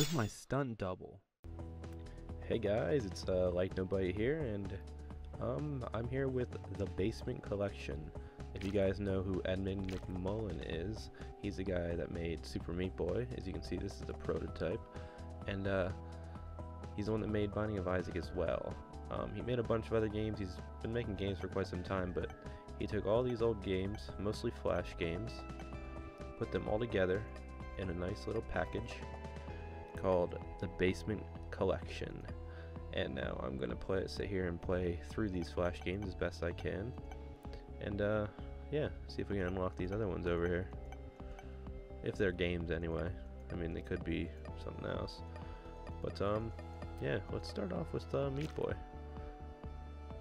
Where's my stunt double? Hey guys, it's Lychnobyte here, and I'm here with The Basement Collection. If you guys know who Edmund McMillen is, he's the guy that made Super Meat Boy. As you can see, this is the prototype, and he's the one that made Binding of Isaac as well. He made a bunch of other games. He's been making games for quite some time, but he took all these old games, mostly Flash games, put them all together in a nice little package called The Basement Collection. And now I'm going to sit here and play through these Flash games as best I can. And yeah, see if we can unlock these other ones over here. If they're games anyway. I mean, they could be something else. But yeah, let's start off with Meat Boy.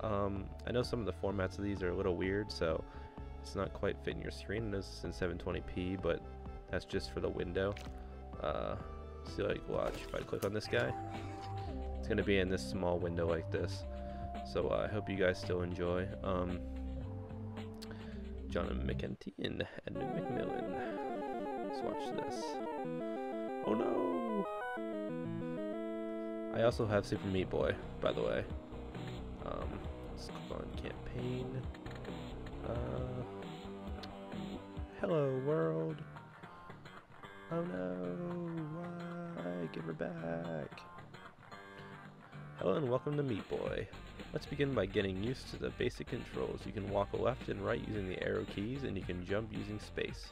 I know some of the formats of these are a little weird, so it's not quite fitting your screen. It's in 720p, but that's just for the window. See, like, watch, if I click on this guy, it's going to be in this small window like this. So I hope you guys still enjoy. John McEntee and Edmund McMillen. Let's watch this. Oh no! I also have Super Meat Boy, by the way. Let's click on campaign. Hello world. Oh no! Why? Give her back. Hello and welcome to Meat Boy. Let's begin by getting used to the basic controls. You can walk left and right using the arrow keys, and you can jump using space.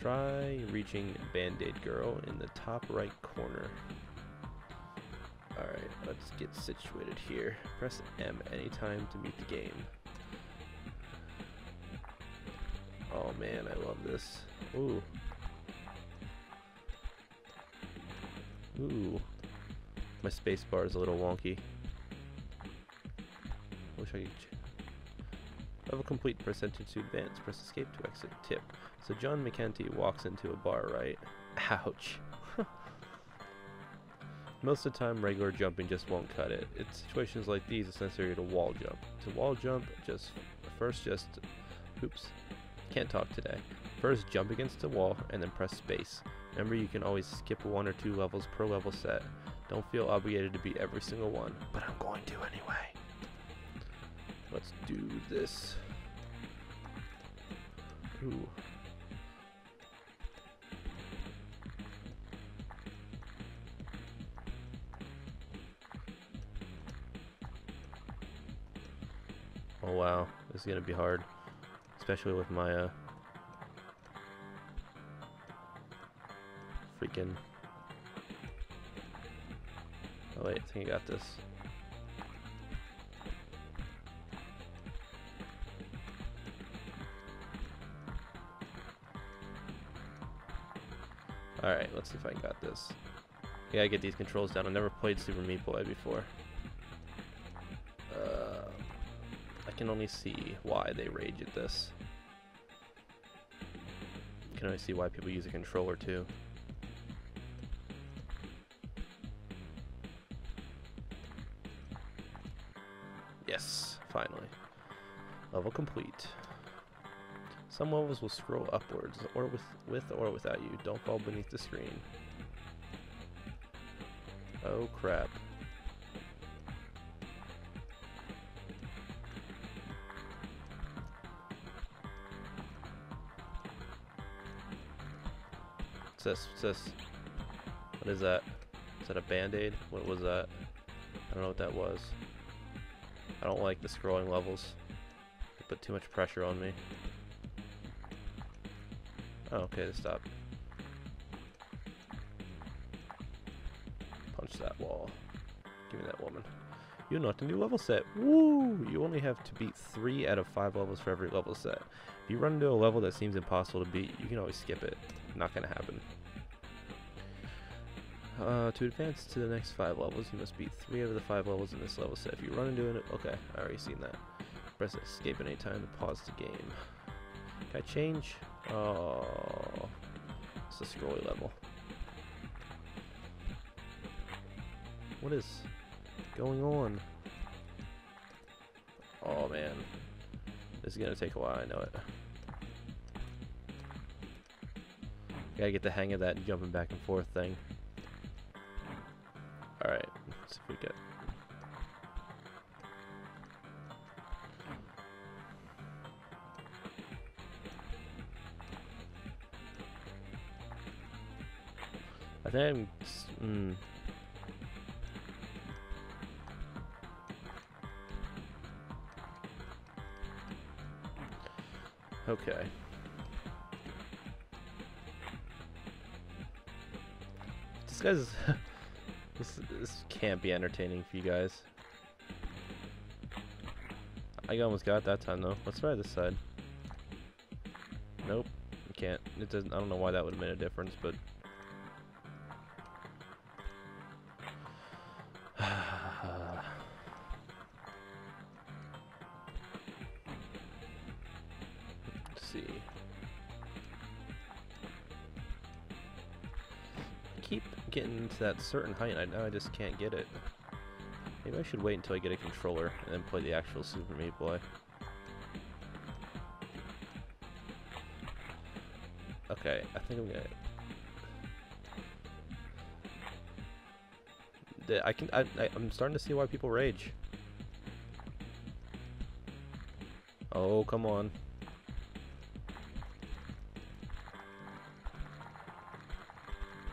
Try reaching Band-Aid Girl in the top right corner. Alright, let's get situated here. Press M anytime to mute the game. Oh man, I love this. Ooh. Ooh. My space bar is a little wonky. Wish I could level complete, press enter to advance, press escape to exit. Tip. So John McEntee walks into a bar, right? Ouch. Most of the time, regular jumping just won't cut it. In situations like these, it's necessary to wall jump. To wall jump, First jump against the wall, and then press space. Remember, you can always skip 1 or 2 levels per level set. Don't feel obligated to beat every single one, but I'm going to anyway. Let's do this. Ooh. Oh wow, this is gonna be hard, especially with my freaking. Oh wait, I think I got this. All right, let's see if I got this. I gotta get these controls down. I've never played Super Meat Boy before. I can only see why they rage at this. I can only see why people use a controller too. Yes, finally. Level complete. Some levels will scroll upwards, or with or without you. Don't fall beneath the screen. Oh crap. What's this? What is that? Is that a Band-Aid? What was that? I don't know what that was. I don't like the scrolling levels. They put too much pressure on me. Oh, okay, they stopped. Punch that wall. Give me that woman. You unlocked a new level set. Woo! You only have to beat 3 out of 5 levels for every level set. If you run into a level that seems impossible to beat, you can always skip it. Not gonna happen. To advance to the next 5 levels, you must beat 3 out of the 5 levels in this level set. If you run into it, okay, I already seen that. Press escape at any time to pause the game. Can I change? Oh, it's a scrolly level. What is going on? Oh man, this is gonna take a while. I know it. Gotta get the hang of that jumping back and forth thing. see if we get. I think I'm okay. This guy's this can't be entertaining for you guys. I almost got it that time though. Let's try this side. Nope, you can't. It doesn't. I don't know why that would have made a difference, but. That certain height, and I just can't get it. Maybe I should wait until I get a controller and then play the actual Super Meat Boy. Okay, I think I'm gonna. I'm starting to see why people rage. Oh, come on.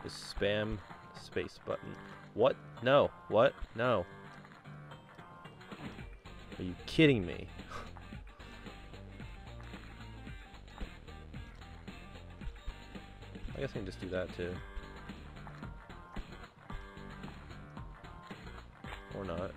Just spam. Space button. What? No. What? No. Are you kidding me? I guess I can just do that too. Or not.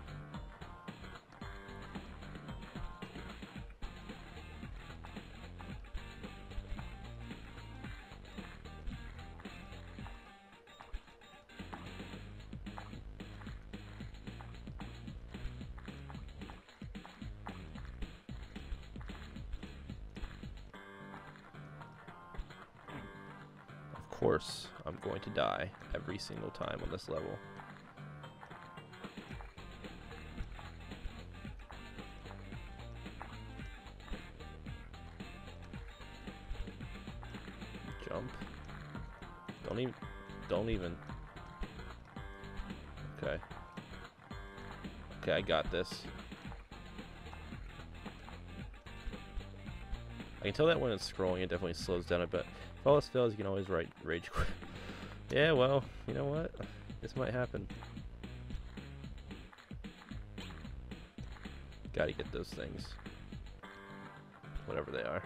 Of course, I'm going to die every single time on this level. Jump. Don't even. Okay. Okay, I got this. I can tell that when it's scrolling, it definitely slows down a bit. If all this fails, you can always rage quit. Yeah, well, you know what? This might happen. Gotta get those things. Whatever they are.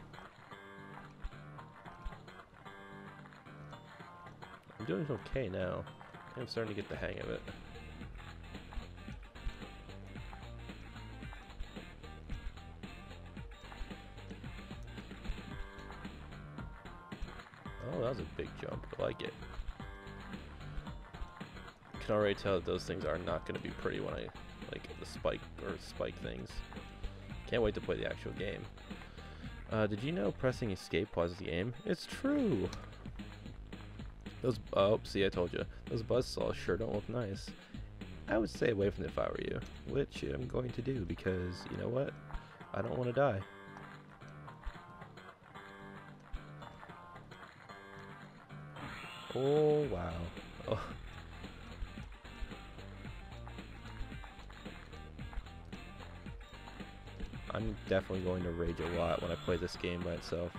I'm doing okay now. I think I'm starting to get the hang of it. That was a big jump. I like it. You can already tell that those things are not going to be pretty when I like the spike things. Can't wait to play the actual game. Did you know pressing escape pauses the game? It's true. Those see, I told you. Those buzzsaws sure don't look nice. I would stay away from it if I were you, which I'm going to do because you know what? I don't want to die. Oh, wow. Oh. I'm definitely going to rage a lot when I play this game by itself.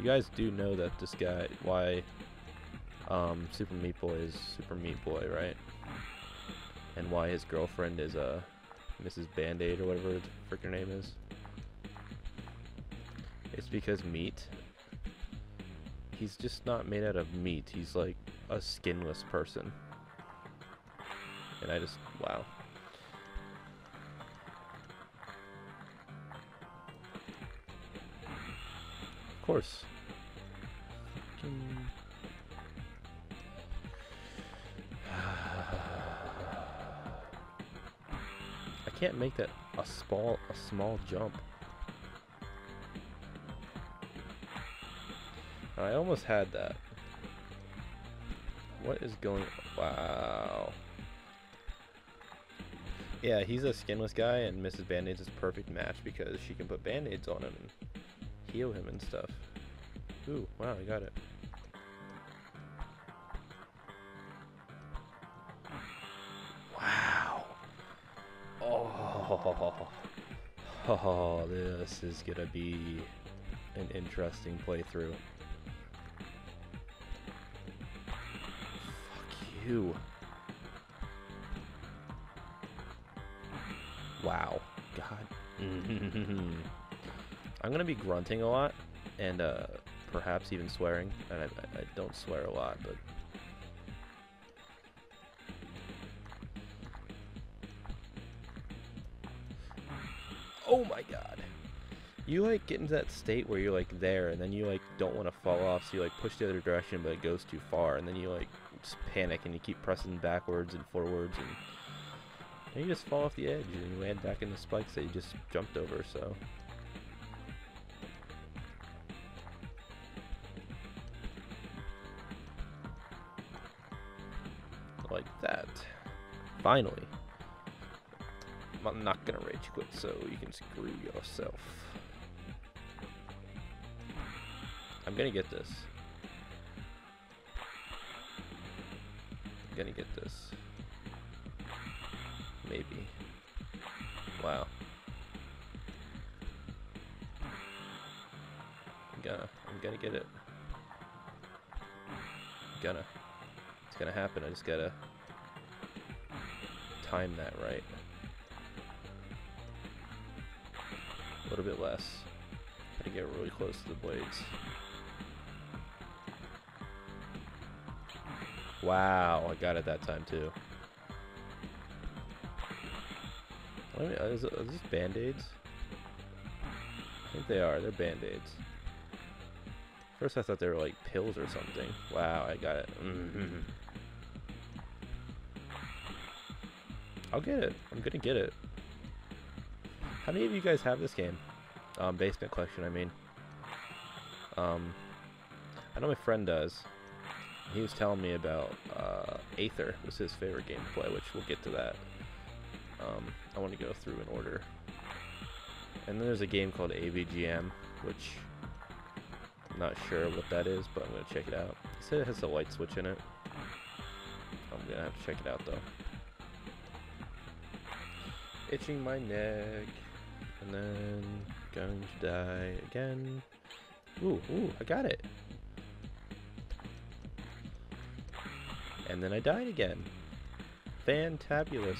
You guys do know that this guy, why Super Meat Boy is Super Meat Boy, right? And why his girlfriend is Mrs. Band-Aid or whatever the frick her name is. It's because meat, he's just not made out of meat, he's like a skinless person. And I just, wow. Of course. I can't make that a small jump. I almost had that. What is going on? Wow. Yeah, he's a skinless guy, and Mrs. Band-Aids is a perfect match because she can put Band-Aids on him and heal him and stuff. Ooh, wow, I got it. Oh, this is gonna be an interesting playthrough. Fuck you. Wow. God. I'm gonna be grunting a lot, and perhaps even swearing. And I don't swear a lot, but... Oh my god. You, like, get into that state where you're, like, there, and then you, like, don't want to fall off, so you, like, push the other direction, but it goes too far, and then you, like, just panic, and you keep pressing backwards and forwards, and you just fall off the edge, and you land back in the spikes that you just jumped over, so... Like that. Finally. I'm not gonna rage quit, so you can screw yourself. I'm gonna get this. I'm gonna get this. Maybe. Wow. I'm gonna get it. It's gonna happen. I just gotta time that right. A little bit less. Gotta get really close to the blades. Wow, I got it that time too. Are these Band-Aids? I think they are. They're Band-Aids. First I thought they were like pills or something. Wow, I got it. Mm-hmm. I'll get it. I'm gonna get it. How many of you guys have this game? Basement Collection, I mean. I know my friend does. He was telling me about Aether was his favorite game to play, which we'll get to that. I want to go through in order. And then there's a game called AVGM, which I'm not sure what that is, but I'm going to check it out. It said it has a light switch in it. I'm going to have to check it out, though. Itching my neck. And then going to die again. Ooh, I got it. And then I died again. Fantabulous.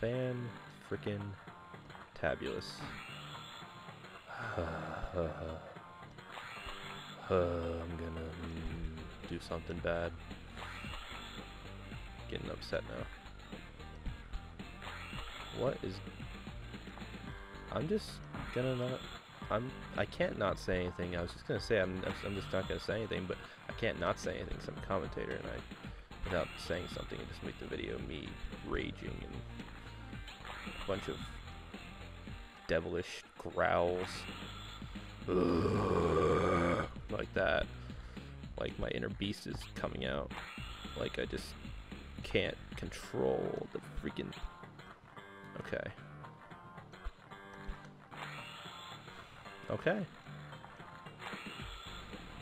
Fan-frickin-tabulous. I'm gonna do something bad. Getting upset now. What is... I'm just gonna not... I can't not say anything. I was just gonna say I'm just not gonna say anything, but I can't not say anything because I'm a commentator, and without saying something, I just make the video me raging and a bunch of devilish growls. Ugh. Like that. Like my inner beast is coming out. Like I just can't control the freaking... Okay. Okay.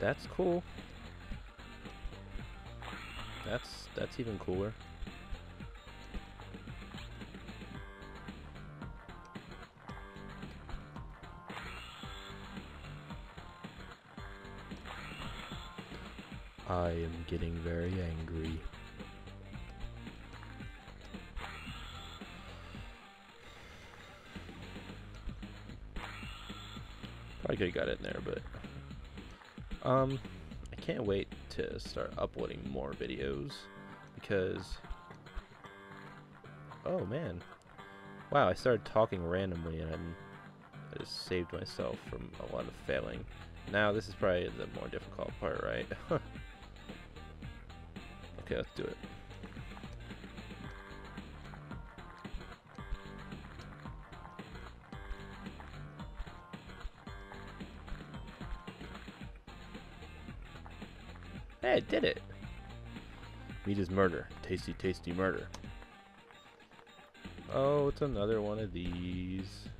That's cool. That's even cooler. I am getting very angry. I could have got it in there, but I can't wait to start uploading more videos because, oh man, wow, I started talking randomly and I just saved myself from a lot of failing. Now this is probably the more difficult part, right? Okay, let's do it. Hey, I did it! Meat is murder. Tasty, tasty murder. Oh, it's another one of these.